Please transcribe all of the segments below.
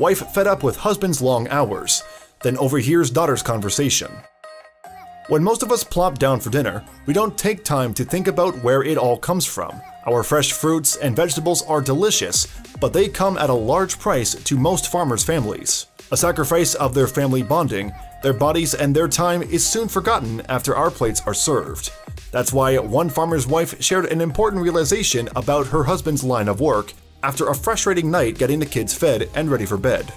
Wife fed up with husband's long hours, then overhears daughter's conversation. When most of us plop down for dinner, we don't take time to think about where it all comes from. Our fresh fruits and vegetables are delicious, but they come at a large price to most farmers' families. A sacrifice of their family bonding, their bodies and their time is soon forgotten after our plates are served. That's why one farmer's wife shared an important realization about her husband's line of work after a frustrating night getting the kids fed and ready for bed.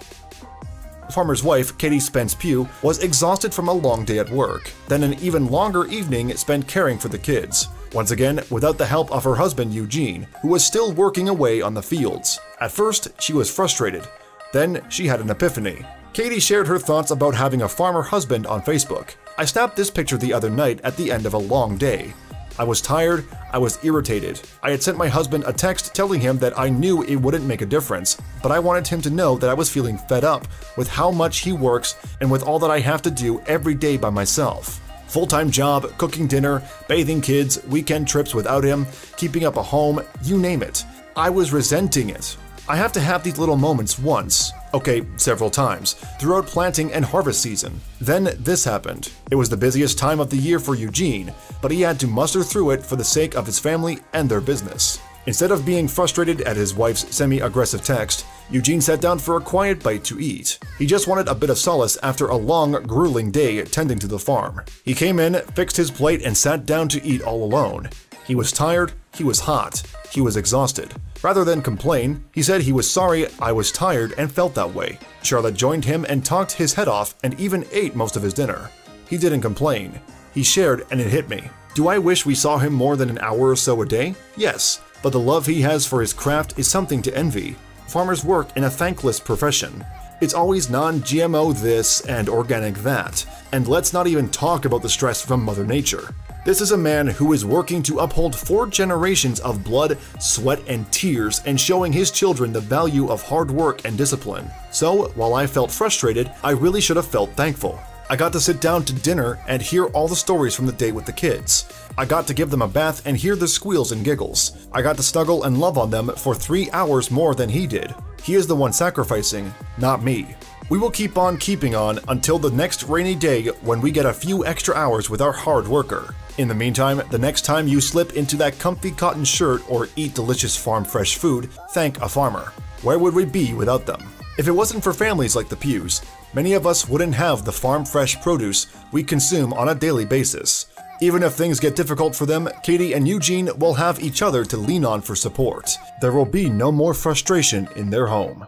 Farmer's wife, Katie Spence Pugh, was exhausted from a long day at work, then an even longer evening spent caring for the kids, once again without the help of her husband Eugene, who was still working away on the fields. At first, she was frustrated. Then she had an epiphany. Katie shared her thoughts about having a farmer husband on Facebook. "I snapped this picture the other night at the end of a long day. I was tired, I was irritated. I had sent my husband a text telling him that I knew it wouldn't make a difference, but I wanted him to know that I was feeling fed up with how much he works and with all that I have to do every day by myself. Full-time job, cooking dinner, bathing kids, weekend trips without him, keeping up a home, you name it. I was resenting it. I have to have these little moments once, okay, several times, throughout planting and harvest season." Then this happened. It was the busiest time of the year for Eugene, but he had to muster through it for the sake of his family and their business. Instead of being frustrated at his wife's semi-aggressive text, Eugene sat down for a quiet bite to eat. He just wanted a bit of solace after a long, grueling day tending to the farm. He came in, fixed his plate, and sat down to eat all alone. He was tired, he was hot, he was exhausted. Rather than complain, he said he was sorry, "I was tired and felt that way." Charlotte joined him and talked his head off and even ate most of his dinner. "He didn't complain. He shared and it hit me. Do I wish we saw him more than an hour or so a day? Yes, but the love he has for his craft is something to envy. Farmers work in a thankless profession. It's always non-GMO this and organic that, and let's not even talk about the stress from Mother Nature. This is a man who is working to uphold 4 generations of blood, sweat, and tears and showing his children the value of hard work and discipline. So, while I felt frustrated, I really should have felt thankful. I got to sit down to dinner and hear all the stories from the day with the kids. I got to give them a bath and hear their squeals and giggles. I got to snuggle and love on them for 3 hours more than he did. He is the one sacrificing, not me. We will keep on keeping on until the next rainy day when we get a few extra hours with our hard worker. In the meantime, the next time you slip into that comfy cotton shirt or eat delicious farm fresh food, thank a farmer. Where would we be without them?" If it wasn't for families like the Pughes, many of us wouldn't have the farm fresh produce we consume on a daily basis. Even if things get difficult for them, Katie and Eugene will have each other to lean on for support. There will be no more frustration in their home.